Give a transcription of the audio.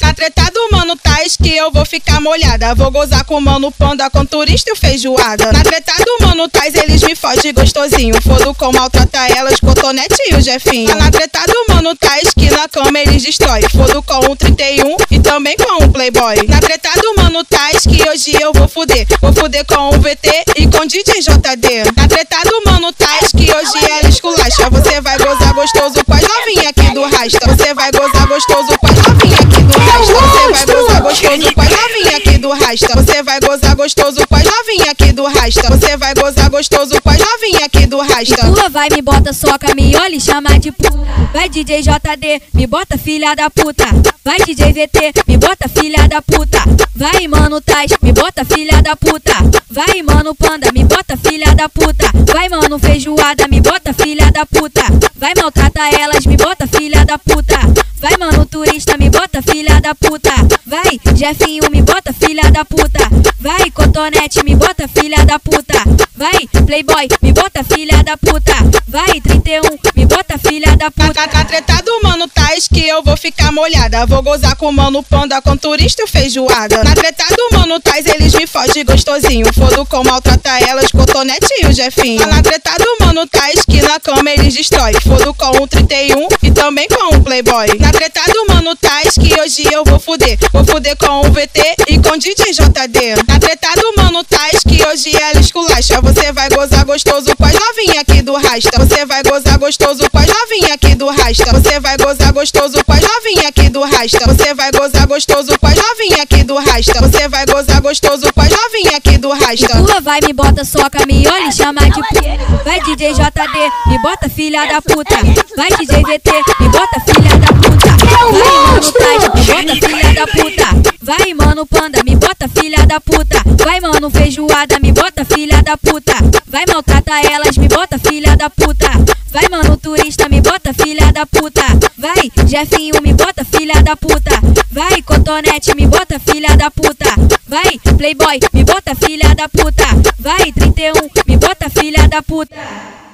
na treta do Mano Taz que eu vou ficar molhada. Vou gozar com o Mano Panda, com turista e o feijoada. Na treta do Mano Taz eles me fogem gostosinho. Fodo com maltrata elas, cotonete e o Jefinho. Na treta do Mano Taz que na cama eles destrói. Fodo com um 31 e também com um playboy. Na treta do Mano Taz que hoje eu vou fuder. Vou fuder com um VT e com DJ JD. Na treta do Mano Taz que hoje ela esculacha. Você vai gozar gostoso com as novinhas aqui do Rasta. Você vai gozar gostoso com as novinhas aqui do Rasta. Você vai gozar gostoso com as novinhas aqui do Rasta. Você vai gozar gostoso com as novinhas aqui do Rasta. Você vai gozar gostoso com as novinhas aqui do Rasta. Pula, vai, me bota, soca, me olha e chama de puta. Vai DJ JD, me bota filha da puta. Vai DJ VT, me bota filha da puta. Vai Mano Taz, me bota filha da puta. Vai Mano Panda, me bota filha da puta. Vai Mano Feijoada, me bota filha da puta. Vai maltrata elas, me bota filha da puta. Vai Mano Turista, me bota filha da puta. Vai Jefinho, me bota filha da puta. Vai Cotonete, me bota filha da puta. Vai Playboy, me bota filha da puta. Vai 31, me bota filha da puta. Na treta do Mano Taz que eu vou ficar molhada. Vou gozar com o Mano Panda, com turista e feijoada. Na treta do Mano Taz eles me fogem gostosinho. Fodo com maltrata elas, cotonete e o Jefinho. Na treta do Mano Taz que na cama eles destrói. Fodo com um 31 e também com um playboy. Na treta do Mano Taz que hoje eu vou fuder. Vou fuder com um VT e com DJ JD. Na treta do Mano Taz que hoje ela esculacha. Você vai gozar gostoso com as novinhas aqui do Rasta. Você vai gozar gostoso com as novinhas aqui do Rasta. Você vai gozar gostoso com as novinhas aqui do Rasta. Você vai gozar gostoso com as novinhas aqui do Rasta. Você vai gozar gostoso com as novinhas aqui do Rasta. Pula, vai, me bota, soca, me olha e chama de puta. Vai DJ JD, me bota filha da puta. Vai DJ VT, me bota filha da puta. Vai Mano Taz, me bota filha da puta. Vai Mano Panda, me bota filha da puta. Vai Mano Feijoada, me bota filha da puta. Vai maltrata elas, me bota filha da puta. Vai Mano Turista, me bota filha da puta. Vai Jefinho, me bota filha da puta. Vai Cotonete, me bota filha da puta. Vai Playboy, me bota filha da puta. Vai 31, me bota filha da puta.